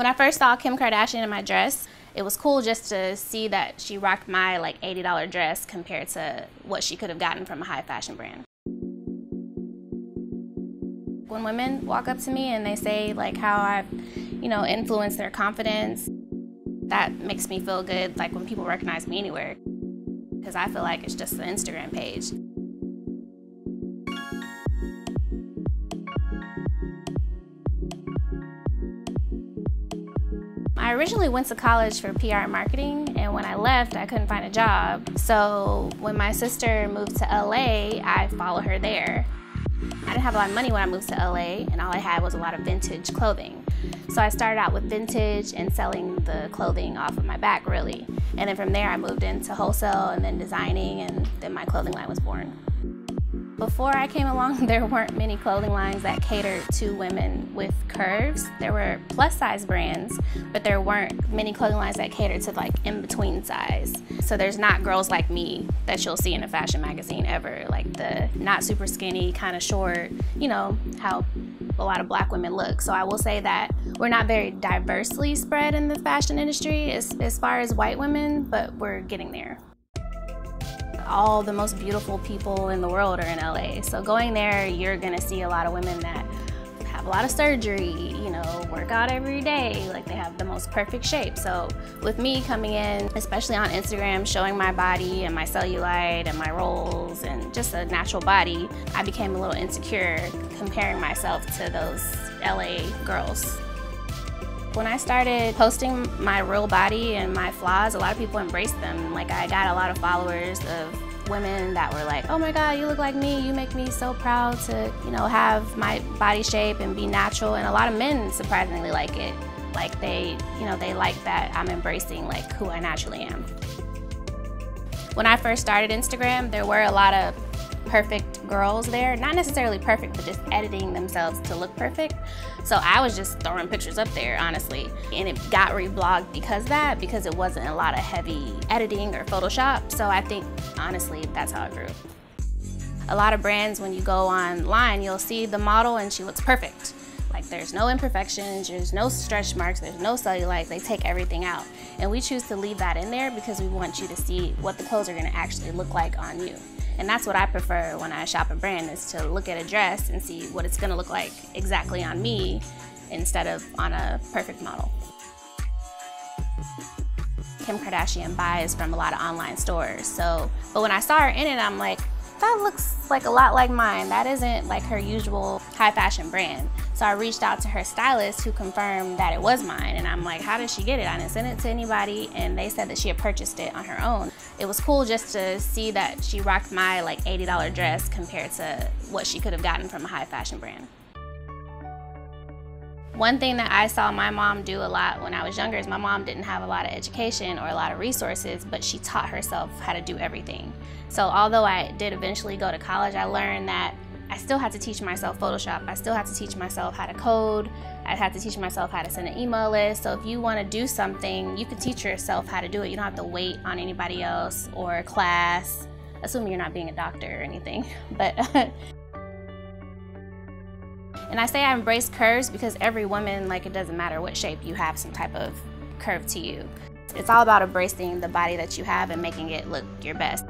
When I first saw Kim Kardashian in my dress, it was cool just to see that she rocked my like $80 dress compared to what she could have gotten from a high fashion brand. When women walk up to me and they say like how I've, influenced their confidence, that makes me feel good, like when people recognize me anywhere, because I feel like it's just the Instagram page. I originally went to college for PR and marketing, and when I left, I couldn't find a job. So when my sister moved to LA, I followed her there. I didn't have a lot of money when I moved to LA, and all I had was a lot of vintage clothing. So I started out with vintage and selling the clothing off of my back, really. And then from there, I moved into wholesale and then designing, and then my clothing line was born. Before I came along, there weren't many clothing lines that catered to women with curves. There were plus size brands, but there weren't many clothing lines that catered to like in-between size. So there's not girls like me that you'll see in a fashion magazine ever, like the not super skinny, kind of short, how a lot of black women look. So I will say that we're not very diversely spread in the fashion industry as far as white women, but we're getting there. All the most beautiful people in the world are in LA. So going there, you're gonna see a lot of women that have a lot of surgery, work out every day, like they have the most perfect shape. So with me coming in, especially on Instagram, showing my body and my cellulite and my rolls and just a natural body, I became a little insecure comparing myself to those LA girls. When I started posting my real body and my flaws, a lot of people embraced them. Like, I got a lot of followers of women that were like, oh my God, you look like me, you make me so proud to, have my body shape and be natural. And a lot of men surprisingly like it. Like, they like that I'm embracing like who I naturally am. When I first started Instagram, there were a lot of perfect girls there. Not necessarily perfect, but just editing themselves to look perfect. So I was just throwing pictures up there, honestly. And it got reblogged because it wasn't a lot of heavy editing or Photoshop. So I think, honestly, that's how it grew. A lot of brands, when you go online, you'll see the model and she looks perfect. Like, there's no imperfections, there's no stretch marks, there's no cellulite. They take everything out. And we choose to leave that in there because we want you to see what the clothes are gonna actually look like on you. And that's what I prefer when I shop a brand, is to look at a dress and see what it's gonna look like exactly on me instead of on a perfect model. Kim Kardashian buys from a lot of online stores, but when I saw her in it, I'm like, that looks like a lot like mine. That isn't like her usual high fashion brand. So I reached out to her stylist, who confirmed that it was mine, and I'm like, how did she get it? I didn't send it to anybody, and they said that she had purchased it on her own. It was cool just to see that she rocked my like $80 dress compared to what she could have gotten from a high fashion brand. One thing that I saw my mom do a lot when I was younger is my mom didn't have a lot of education or a lot of resources, but she taught herself how to do everything. So although I did eventually go to college, I learned that I still had to teach myself Photoshop. I still had to teach myself how to code. I had to teach myself how to send an email list. So if you want to do something, you can teach yourself how to do it. You don't have to wait on anybody else or class, assuming you're not being a doctor or anything. But and I say I embrace curves because every woman, like, it doesn't matter what shape, you have some type of curve to you. It's all about embracing the body that you have and making it look your best.